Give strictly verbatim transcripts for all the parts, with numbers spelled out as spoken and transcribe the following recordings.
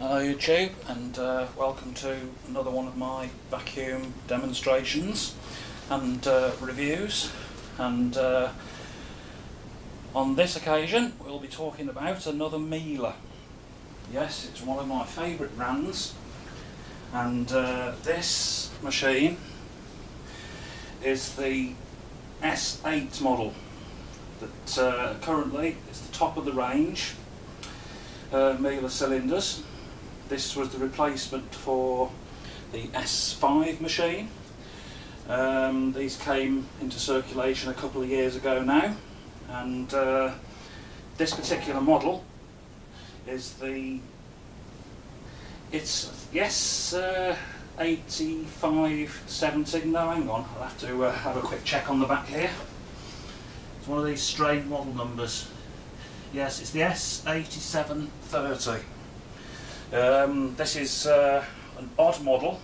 Hello YouTube, and uh, welcome to another one of my vacuum demonstrations and uh, reviews, and uh, on this occasion we'll be talking about another Miele. Yes, it's one of my favourite brands, and uh, this machine is the S eight model that uh, currently is the top of the range uh, Miele cylinders. This was the replacement for the S five machine. Um, these came into circulation a couple of years ago now, and uh, this particular model is the it's yes uh, eighty-five seventy. No, hang on, I'll have to uh, have a quick check on the back here. It's one of these strange model numbers. Yes, it's the S eighty-seven thirty. Um, this is uh, an odd model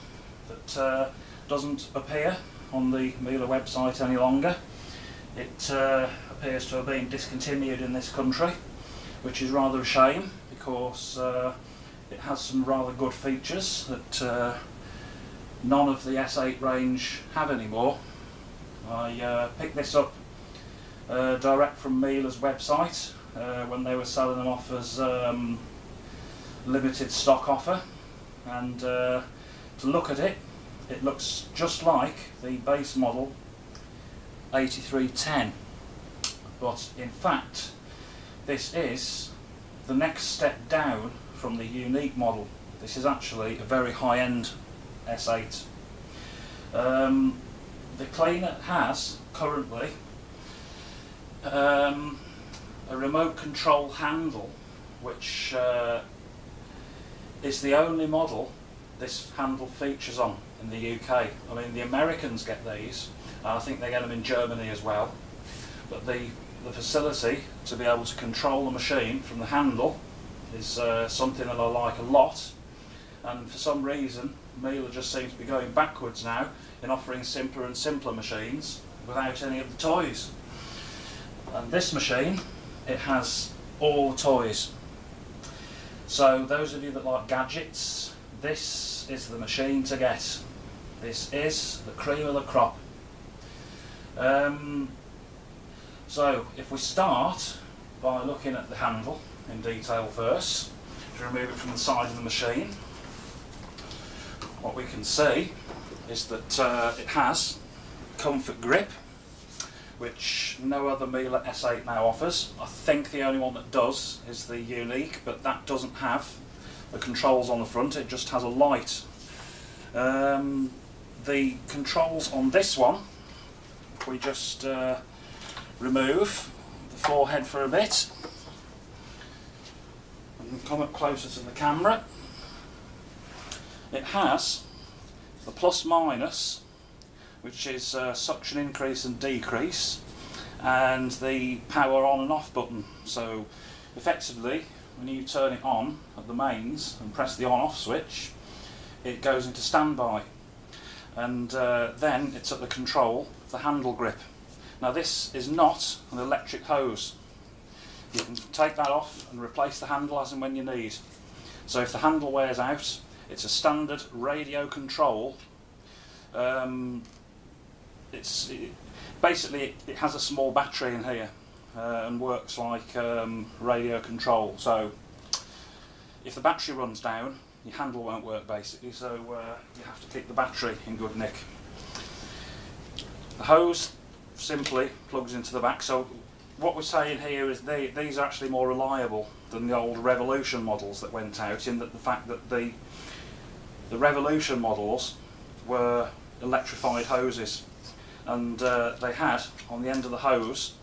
that uh, doesn't appear on the Miele website any longer. It uh, appears to have been discontinued in this country, which is rather a shame, because uh, it has some rather good features that uh, none of the S eight range have anymore. I uh, picked this up uh, direct from Miele's website uh, when they were selling them off as um, limited stock offer, and uh, to look at it, it looks just like the base model eighty-three ten, but in fact this is the next step down from the Unique model. This is actually a very high-end S eight. Um, the cleaner has currently um, a remote control handle, which uh, It's the only model this handle features on in the U K. I mean, the Americans get these, and I think they get them in Germany as well. But the, the facility to be able to control the machine from the handle is uh, something that I like a lot. And for some reason, Miele just seems to be going backwards now in offering simpler and simpler machines without any of the toys. And this machine, it has all the toys. So those of you that like gadgets, this is the machine to get. This is the cream of the crop. Um, so if we start by looking at the handle in detail first, to remove it from the side of the machine, what we can see is that uh, it has comfort grip, which no other Miele S eight now offers. I think the only one that does is the Unique, but that doesn't have the controls on the front, it just has a light. Um, the controls on this one, we just uh, remove the forehead for a bit, and come up closer to the camera. It has the plus minus, which is uh, suction increase and decrease, and the power on and off button. So effectively, when you turn it on at the mains and press the on off switch, it goes into standby, and uh, then it's at the control of the handle grip. Now this is not an electric hose. You can take that off and replace the handle as and when you need. So if the handle wears out, it's a standard radio control. um, It's it, basically it, it has a small battery in here uh, and works like um, radio control. So if the battery runs down, your handle won't work basically. So uh, you have to keep the battery in good nick. The hose simply plugs into the back. So what we're saying here is they, these are actually more reliable than the old Revolution models that went out, in that the fact that the the Revolution models were electrified hoses. And uh, they had, on the end of the hose,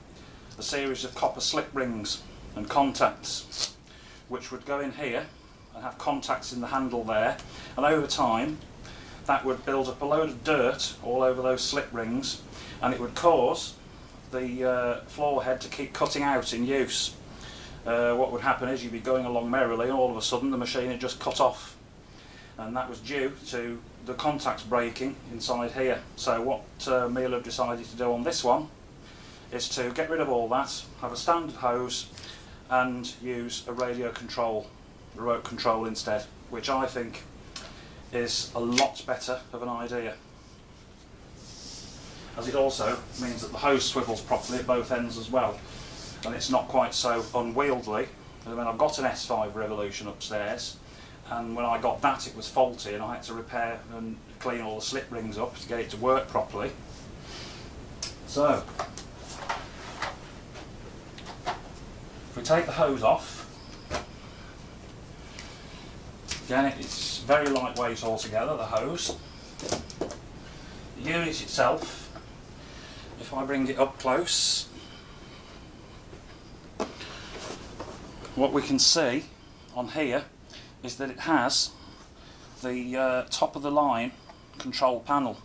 a series of copper slip rings and contacts, which would go in here and have contacts in the handle there, and over time that would build up a load of dirt all over those slip rings, and it would cause the uh, floor head to keep cutting out in use. Uh, what would happen is you'd be going along merrily, and all of a sudden the machine had just cut off, and that was due to the contacts breaking inside here. So what uh, Miele have decided to do on this one is to get rid of all that, have a standard hose, and use a radio control, remote control instead, which I think is a lot better of an idea, as it also means that the hose swivels properly at both ends as well, and it's not quite so unwieldy. And then I've got an S five Revolution upstairs, and when I got that it was faulty and I had to repair and clean all the slip rings up to get it to work properly. So if we take the hose off, again it's very lightweight altogether, the hose. The unit itself, if I bring it up close, what we can see on here is that it has the uh, top of the line control panel.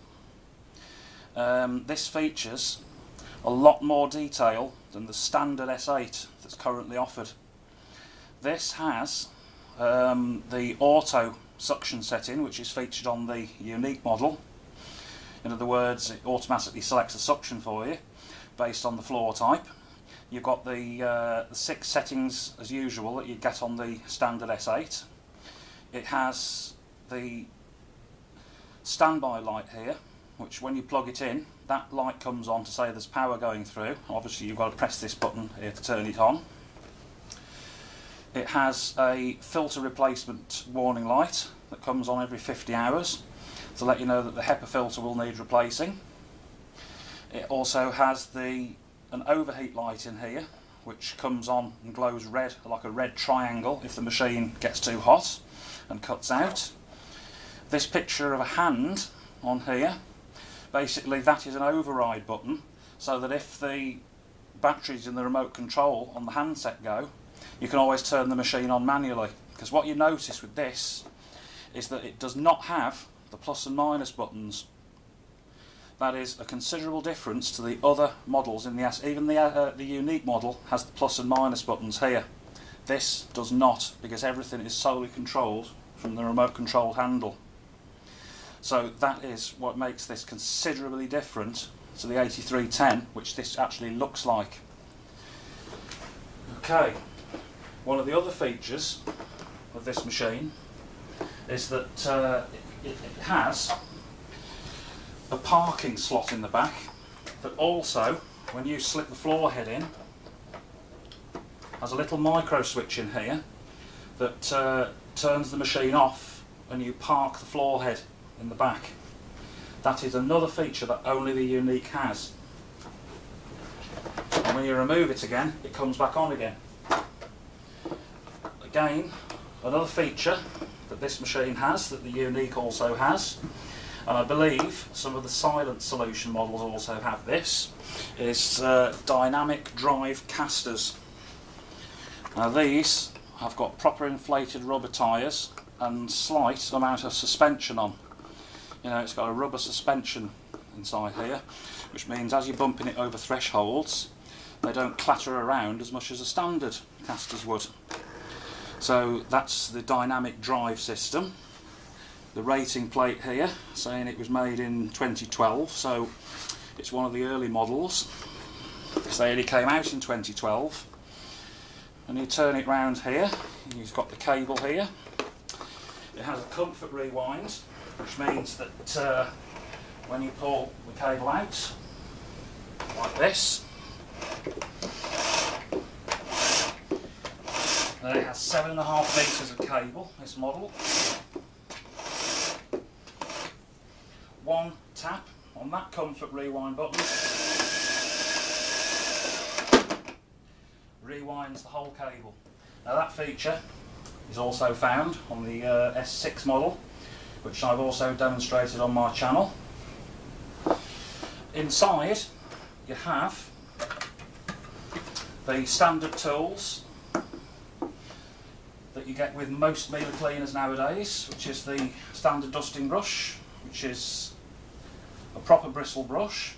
Um, this features a lot more detail than the standard S eight that's currently offered. This has um, the auto suction setting, which is featured on the Unique model. In other words, it automatically selects a suction for you based on the floor type. You've got the, uh, the six settings as usual that you get on the standard S eight. It has the standby light here, which when you plug it in, that light comes on to say there's power going through. Obviously you've got to press this button here to turn it on. It has a filter replacement warning light that comes on every fifty hours to let you know that the HEPA filter will need replacing. It also has the an overheat light in here, which comes on and glows red, like a red triangle, if the machine gets too hot and cuts out. This picture of a hand on here, basically that is an override button, so that if the batteries in the remote control on the handset go, you can always turn the machine on manually. Because what you notice with this is that it does not have the plus and minus buttons. That is a considerable difference to the other models in the S. Even the, uh, the Unique model has the plus and minus buttons here. This does not, because everything is solely controlled from the remote control handle. So that is what makes this considerably different to the eighty-three ten, which this actually looks like. Okay, one of the other features of this machine is that uh, it, it has a parking slot in the back, but also when you slip the floor head in, has a little micro switch in here that uh, turns the machine off and you park the floor head in the back. That is another feature that only the Unique has, and when you remove it again it comes back on again. Again, another feature that this machine has that the Unique also has, and I believe some of the silent solution models also have this, is uh, dynamic drive casters. Now these have got proper inflated rubber tyres and slight amount of suspension on. You know, it's got a rubber suspension inside here, which means as you're bumping it over thresholds, they don't clatter around as much as a standard casters would. So that's the dynamic drive system. The rating plate here saying it was made in twenty twelve, so it's one of the early models. They only came out in twenty twelve, and you turn it round here and you've got the cable here. It has a comfort rewind, which means that uh, when you pull the cable out like this, then it has seven and a half meters of cable, this model. One tap on that comfort rewind button rewinds the whole cable. Now that feature is also found on the uh, S six model, which I've also demonstrated on my channel. Inside you have the standard tools that you get with most Miele cleaners nowadays, which is the standard dusting brush, which is a proper bristle brush.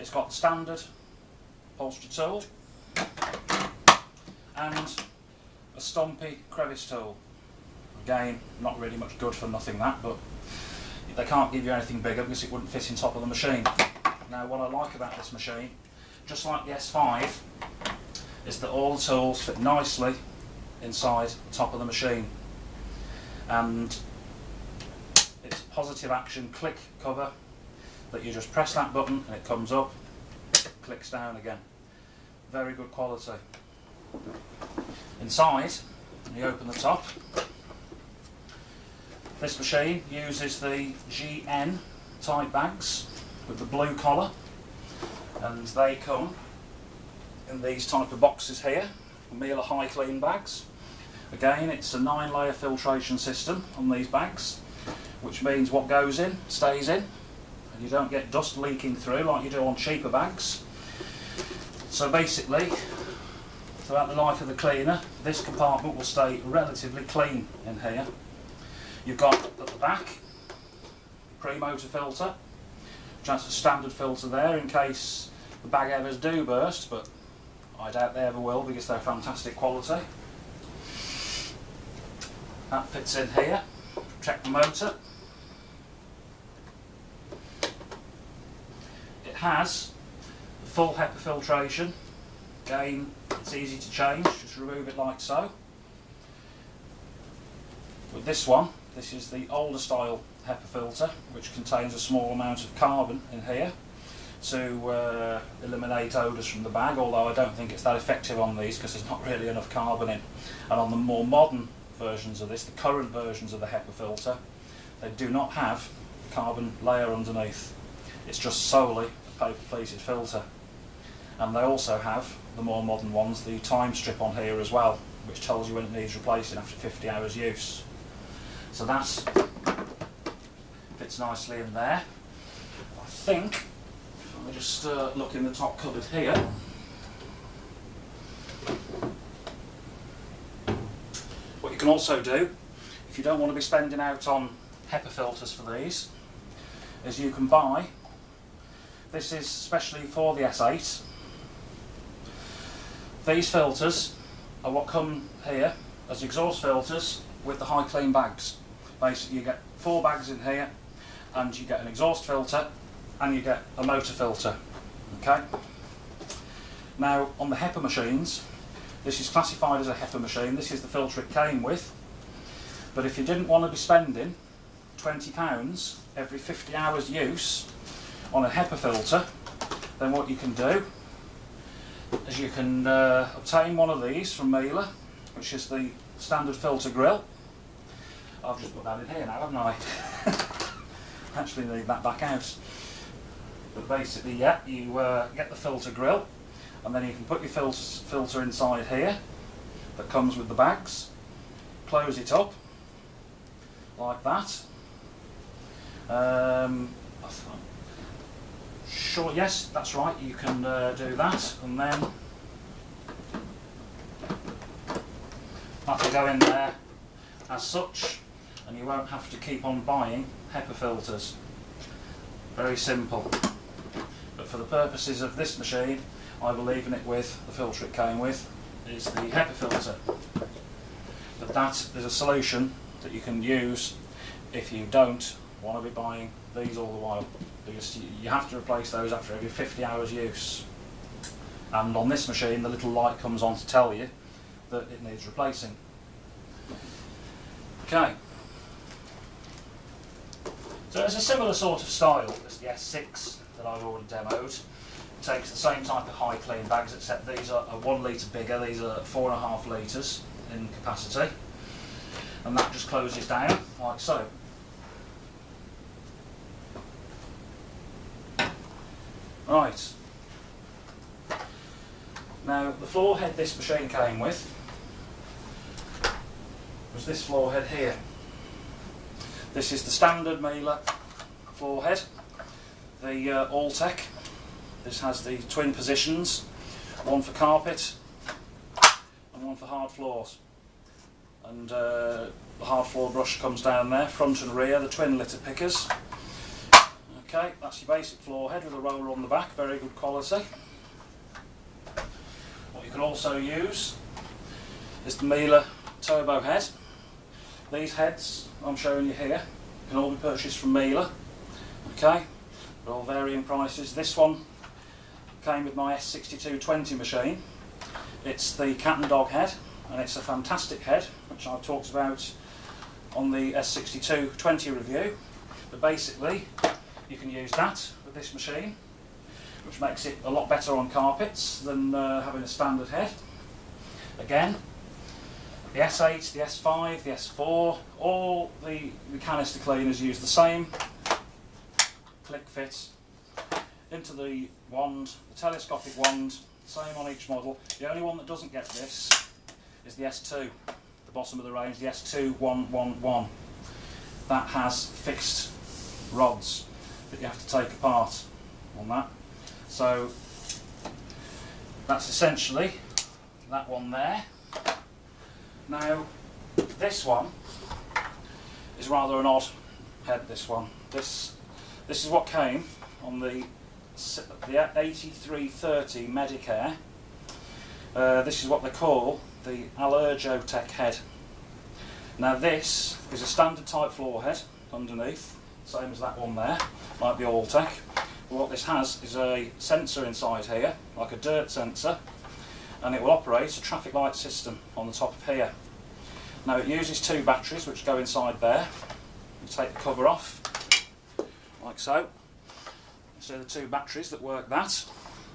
It's got standard upholstery tool and a stumpy crevice tool. Again, not really much good for nothing that, but they can't give you anything bigger because it wouldn't fit in top of the machine. Now what I like about this machine, just like the S five, is that all the tools fit nicely inside the top of the machine. and it's positive action click cover that you just press that button and it comes up, clicks down again. Very good quality. Inside, you open the top. This machine uses the G N type bags with the blue collar, and they come in these type of boxes here, Miele high clean bags. Again, it's a nine layer filtration system on these bags, which means what goes in stays in, and you don't get dust leaking through like you do on cheaper bags. So basically, throughout the life of the cleaner, this compartment will stay relatively clean in here. You've got at the back pre-motor filter, which has a standard filter there in case the bag evers do burst, but I doubt they ever will because they're fantastic quality. That fits in here, protect the motor. It has full HEPA filtration. Again, it's easy to change, just remove it like so. With this one, this is the older style HEPA filter, which contains a small amount of carbon in here to uh, eliminate odours from the bag, although I don't think it's that effective on these because there's not really enough carbon in. And on the more modern versions of this, the current versions of the HEPA filter, they do not have a carbon layer underneath. It's just solely a paper pleated filter. And they also have, the more modern ones, the time strip on here as well, which tells you when it needs replacing after fifty hours use. So that fits nicely in there. I think, let me just uh, look in the top cupboard here. What you can also do, if you don't want to be spending out on HEPA filters for these, is you can buy, this is especially for the S eight, these filters are what come here as exhaust filters with the high clean bags. Basically you get four bags in here, and you get an exhaust filter and you get a motor filter. Okay. Now on the HEPA machines, this is classified as a HEPA machine, this is the filter it came with, but if you didn't want to be spending twenty pounds every fifty hours use on a HEPA filter, then what you can do is you can uh, obtain one of these from Miele, which is the standard filter grill. I've just put that in here now, haven't I? Actually need that back out. But basically, yeah, you uh, get the filter grill, and then you can put your fil filter inside here that comes with the bags, close it up like that. Um, I thought, sure, yes, that's right, you can uh, do that, and then that will go in there as such, and you won't have to keep on buying HEPA filters. Very simple. But for the purposes of this machine, I will leave it with the filter it came with, is the HEPA filter. But that is a solution that you can use if you don't want to be buying these all the while, because you have to replace those after every fifty hours use. And on this machine, the little light comes on to tell you that it needs replacing. Okay. So it's a similar sort of style as the S six that I've already demoed. It takes the same type of high clean bags, except these are one litre bigger, these are four and a half litres in capacity. And that just closes down like so. Right. Now the floor head this machine came with was this floor head here. This is the standard Miele floor head, the uh, Alltech. This has the twin positions, one for carpet and one for hard floors. And uh, the hard floor brush comes down there, front and rear, the twin litter pickers. Okay, that's your basic floor head with a roller on the back, very good quality. What you can also use is the Miele Turbo Head. These heads I'm showing you here can all be purchased from Miele. Okay, they're all varying prices. This one came with my S sixty-two twenty machine. It's the cat and dog head, and it's a fantastic head, which I've talked about on the S sixty-two twenty review, but basically you can use that with this machine, which makes it a lot better on carpets than uh, having a standard head. Again, the S eight, the S five, the S four, all the, the canister cleaners use the same click fit into the wand, the telescopic wand, same on each model. The only one that doesn't get this is the S two, the bottom of the range, the S two one one one. That has fixed rods that you have to take apart on that. So that's essentially that one there. Now this one is rather an odd head, this one. This this is what came on the, the eighty-three thirty Medicare. Uh, this is what they call the Allergotech head. Now this is a standard type floor head underneath, same as that one there, like the Alltech. But what this has is a sensor inside here, like a dirt sensor, and it will operate a traffic light system on the top of here. Now it uses two batteries which go inside there. You take the cover off, like so. So the two batteries that work that.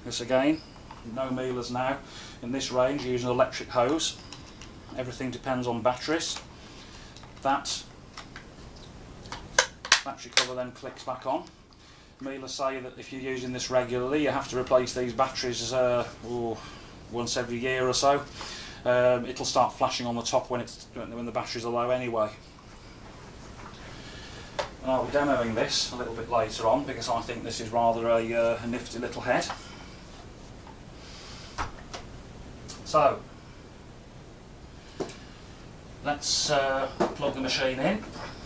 This again, no Miele's now. In this range you use an electric hose. Everything depends on batteries. That battery cover then clicks back on. Miele say that if you're using this regularly you have to replace these batteries uh, ooh, once every year or so. Um, it'll start flashing on the top when it's when the batteries are low anyway. And I'll be demoing this a little bit later on because I think this is rather a, uh, a nifty little head. So let's uh, plug the machine in.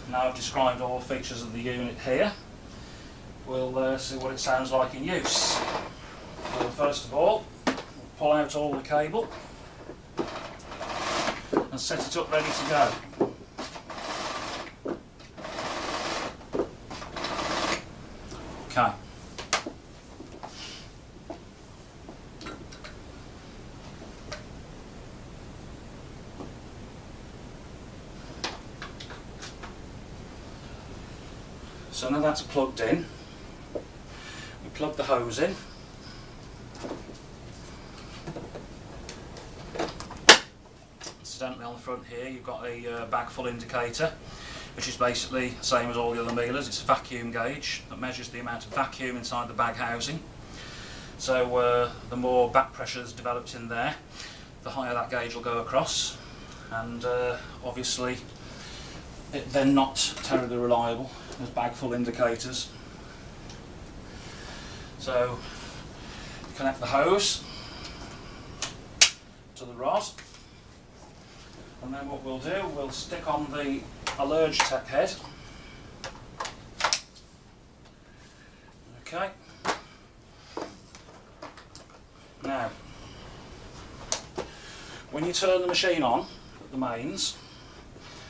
Now I've described all the features of the unit here. We'll uh, see what it sounds like in use. Well, first of all, pull out all the cable and set it up ready to go. Okay. So now that's plugged in, we plug the hose in. Incidentally, on the front here you've got a uh, bag full indicator, which is basically the same as all the other Miele's. It's a vacuum gauge that measures the amount of vacuum inside the bag housing. So uh, the more back pressure is developed in there, the higher that gauge will go across, and uh, obviously it, they're not terribly reliable as bag full indicators. So connect the hose to the rod. And then what we'll do, we'll stick on the Allergotech head. Okay. Now, when you turn the machine on at the mains,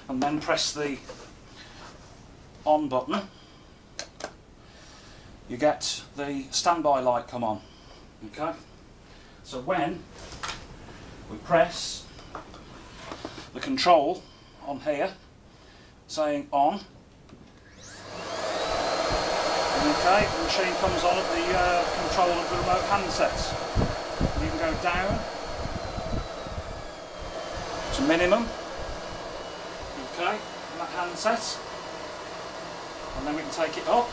and then press the on button, you get the standby light come on. Okay. So when we press the control on here, saying on. Okay, the machine comes on at the uh, control of the remote handsets. You can go down to minimum. Okay, on that handset, and then we can take it up.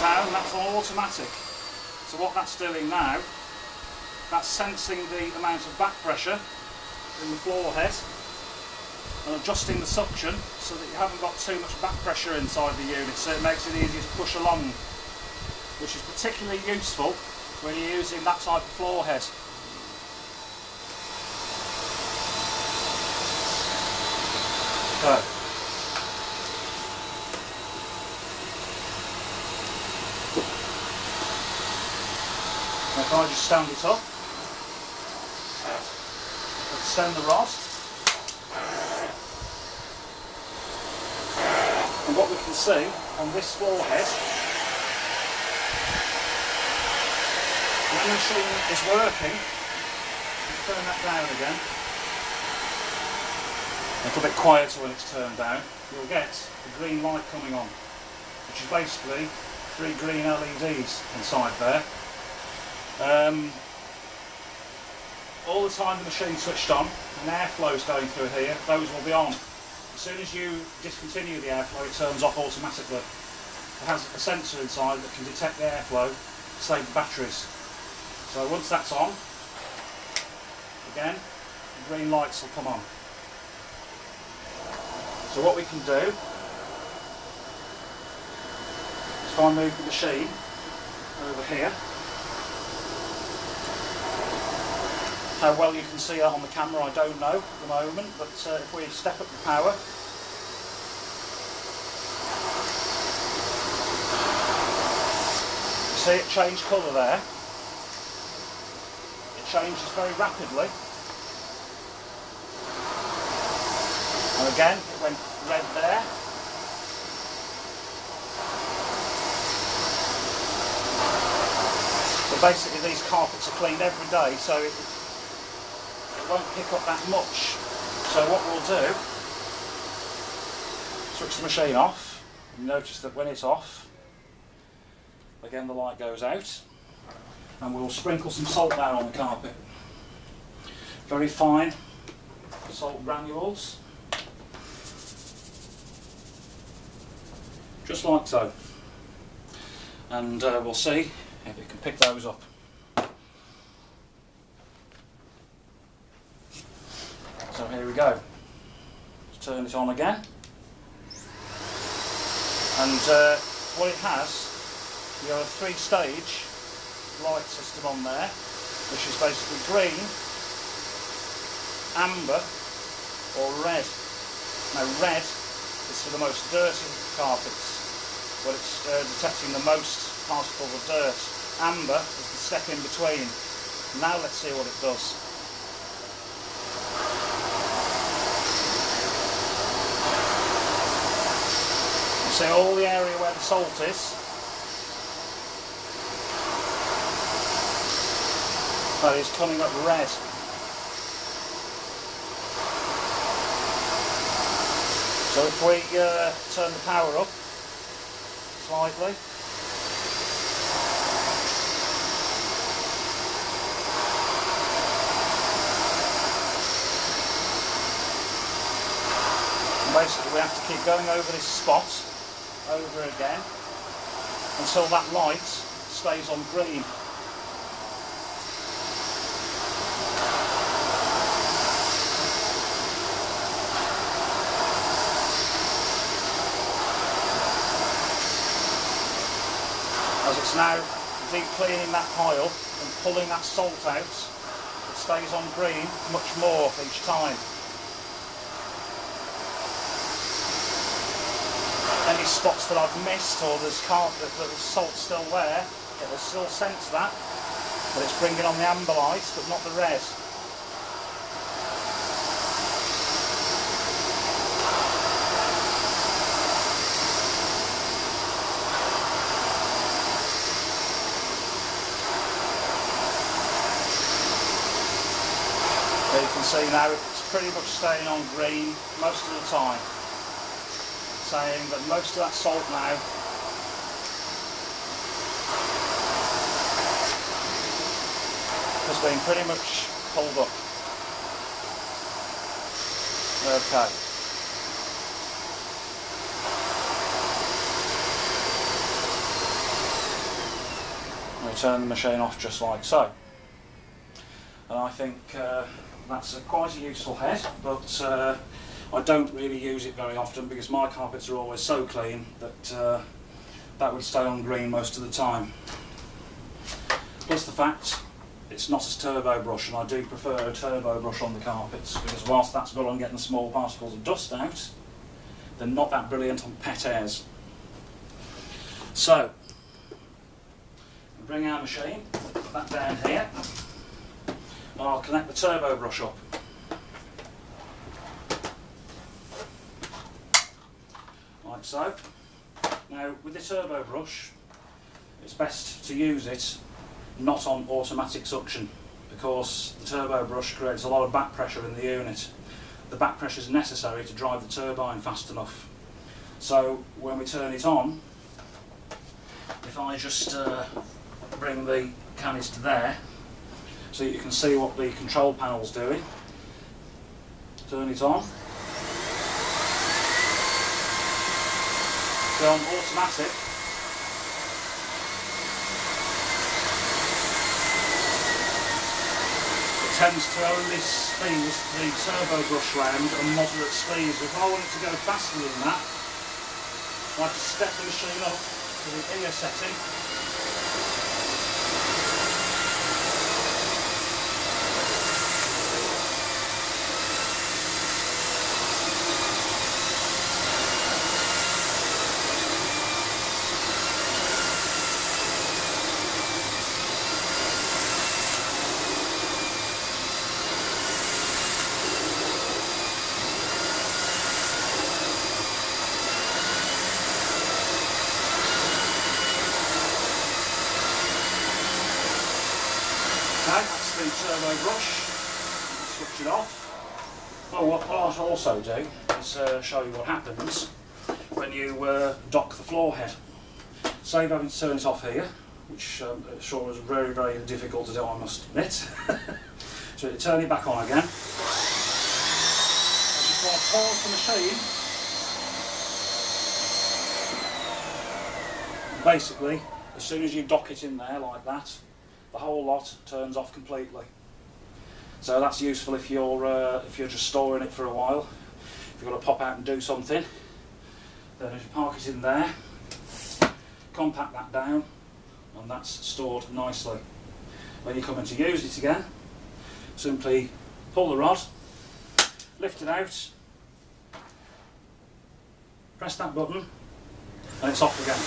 Down, that's all automatic. So what that's doing now, that's sensing the amount of back pressure in the floor head and adjusting the suction so that you haven't got too much back pressure inside the unit, so it makes it easier to push along, which is particularly useful when you're using that type of floor head. Okay. If I just stand it up, extend the rod, and what we can see on this floor head The machine is working. Turn that down again. A little bit quieter when it's turned down. You'll get the green light coming on, which is basically three green L E Ds inside there. Um, all the time the machine's switched on, and airflow's going through here, those will be on. As soon as you discontinue the airflow, it turns off automatically. It has a sensor inside that can detect the airflow, save the batteries. So once that's on, again, the green lights will come on. So what we can do, if I move the machine over here, how well you can see that on the camera I don't know at the moment, but uh, if we step up the power, you see it change colour there. It changes very rapidly, and again it went red there. So basically these carpets are cleaned every day, so it won't pick up that much. So what we'll do, switch the machine off. You notice that when it's off, again the light goes out, and we'll sprinkle some salt down on the carpet. Very fine salt granules, just like so, and uh, we'll see if it can pick those up. So here we go. Let's turn it on again. And uh, what it has, you have a three-stage light system on there, which is basically green, amber, or red. Now red is for the most dirty carpets, where it's uh, detecting the most particles of dirt. Amber is the step in between. Now let's see what it does. So all the area where the salt is, that is coming up red. So if we uh, turn the power up slightly, and basically we have to keep going over this spot over again until that light stays on green. As it's now deep cleaning that pile and pulling that salt out, it stays on green much more each time. Any spots that I've missed, or there's carpet that there's salt still there, it will still sense that, but it's bringing on the amber lights, but not the red. There you can see now it's pretty much staying on green most of the time. Saying that most of that salt now has been pretty much pulled up. Okay. We turn the machine off just like so. And I think uh, that's a quite a useful head, but uh, I don't really use it very often because my carpets are always so clean that uh, that would stay on green most of the time. Plus the fact it's not a turbo brush, and I do prefer a turbo brush on the carpets because whilst that's good on getting the small particles of dust out, they're not that brilliant on pet hairs. So, we'll bring our machine, put that down here, and I'll connect the turbo brush up. So, now with the turbo brush, it's best to use it not on automatic suction, because the turbo brush creates a lot of back pressure in the unit. The back pressure is necessary to drive the turbine fast enough. So when we turn it on, if I just uh, bring the canister there so you can see what the control panel's doing, turn it on. So on automatic, it tends to only spin the turbo brush round at moderate speeds. If I wanted to go faster than that, I could step the machine up to the inner setting. That's the turbo brush, switch it off. Well, what I'll also do is uh, show you what happens when you uh, dock the floor head. Save having to turn it off here, which um, sure was very, very difficult to do, I must admit. So you turn it back on again. I just want to pause the machine. Basically, as soon as you dock it in there like that, the whole lot turns off completely. So that's useful if you're uh, if you're just storing it for a while. If you've got to pop out and do something, then you park it in there, compact that down, and that's stored nicely. When you come in to use it again, simply pull the rod, lift it out, press that button, and it's off again.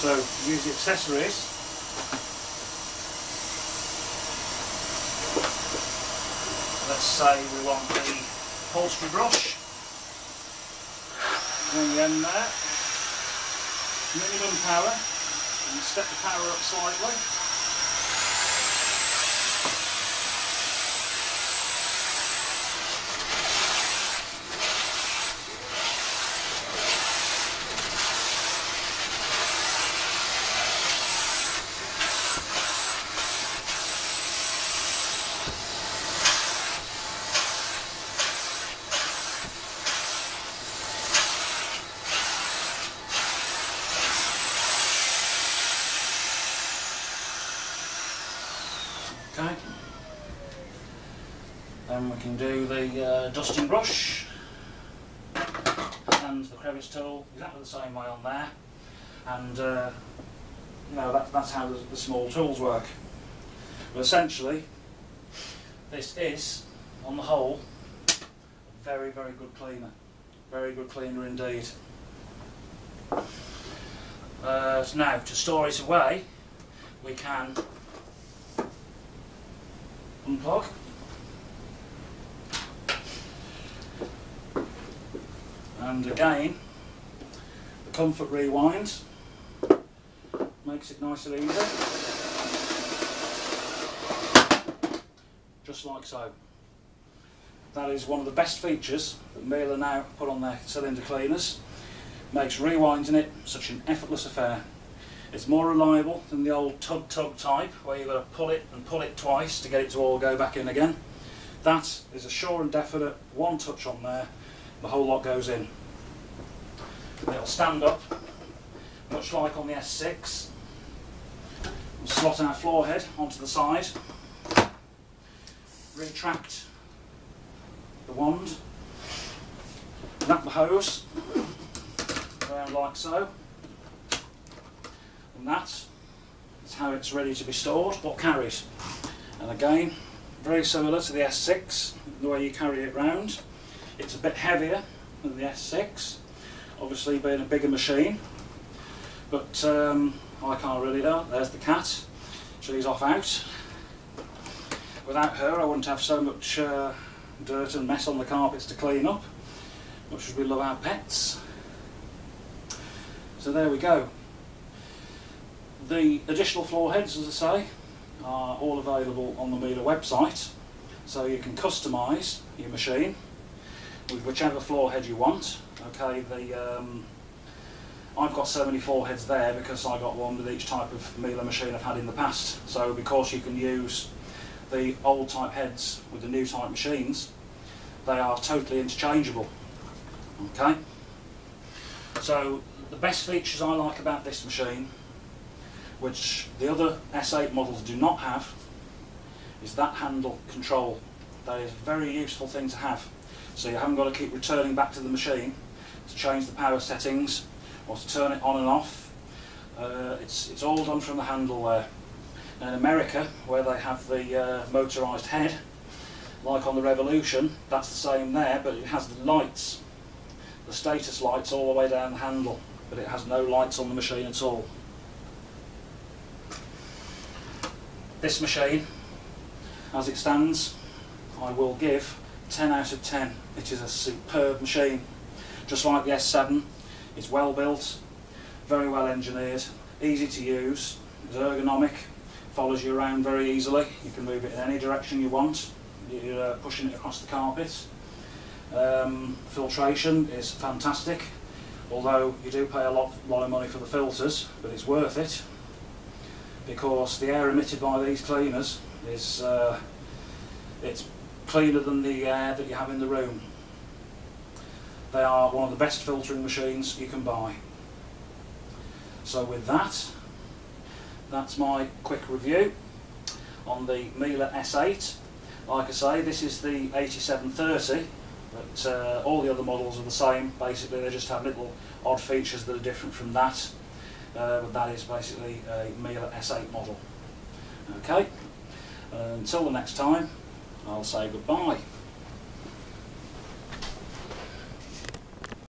So, use the accessories. Let's say we want the upholstery brush. Bring the end there. Minimum power. And step the power up slightly. Okay, then we can do the uh, dusting brush and the crevice tool exactly the same way on there, and uh, you know, that, that's how the, the small tools work. But essentially, this is, on the whole, a very, very good cleaner. Very good cleaner indeed. Uh, so now, to store it away, we can unplug, and again the comfort rewind makes it nice and easy, just like so. That is one of the best features that Miele now put on their cylinder cleaners. Makes rewinding it such an effortless affair. It's more reliable than the old tug-tug type, where you've got to pull it and pull it twice to get it to all go back in again. That is a sure and definite one touch on there, the whole lot goes in. It'll stand up, much like on the S six. We'll slot our floor head onto the side, retract the wand, wrap the hose around like so. And that is how it's ready to be stored or carried. And again, very similar to the S six, the way you carry it round. It's a bit heavier than the S six, obviously being a bigger machine, but um, I can't really do. There's the cat. She's off out. Without her I wouldn't have so much uh, dirt and mess on the carpets to clean up, much as we love our pets. So there we go. The additional floor heads, as I say, are all available on the Miele website, so you can customise your machine with whichever floor head you want. Okay, the um, I've got so many floor heads there because I got one with each type of Miele machine I've had in the past. So because you can use the old type heads with the new type machines, they are totally interchangeable. Okay. So the best features I like about this machine, which the other S eight models do not have, is that handle control. That is a very useful thing to have. So you haven't got to keep returning back to the machine to change the power settings or to turn it on and off. Uh, it's, it's all done from the handle there. In America, where they have the uh, motorised head, like on the Revolution, that's the same there, but it has the lights, the status lights all the way down the handle, but it has no lights on the machine at all. This machine, as it stands, I will give ten out of ten. It is a superb machine. Just like the S seven, it's well built, very well engineered, easy to use, it's ergonomic, follows you around very easily. You can move it in any direction you want. You're uh, pushing it across the carpet. Um, filtration is fantastic, although you do pay a lot, lot of money for the filters, but it's worth it, because the air emitted by these cleaners is uh, it's cleaner than the air that you have in the room. They are one of the best filtering machines you can buy. So with that, that's my quick review on the Miele S eight. Like I say, this is the eighty-seven thirty, but uh, all the other models are the same. Basically they just have little odd features that are different from that. Uh, but that is basically a Miele S eight model. Okay, uh, until the next time, I'll say goodbye.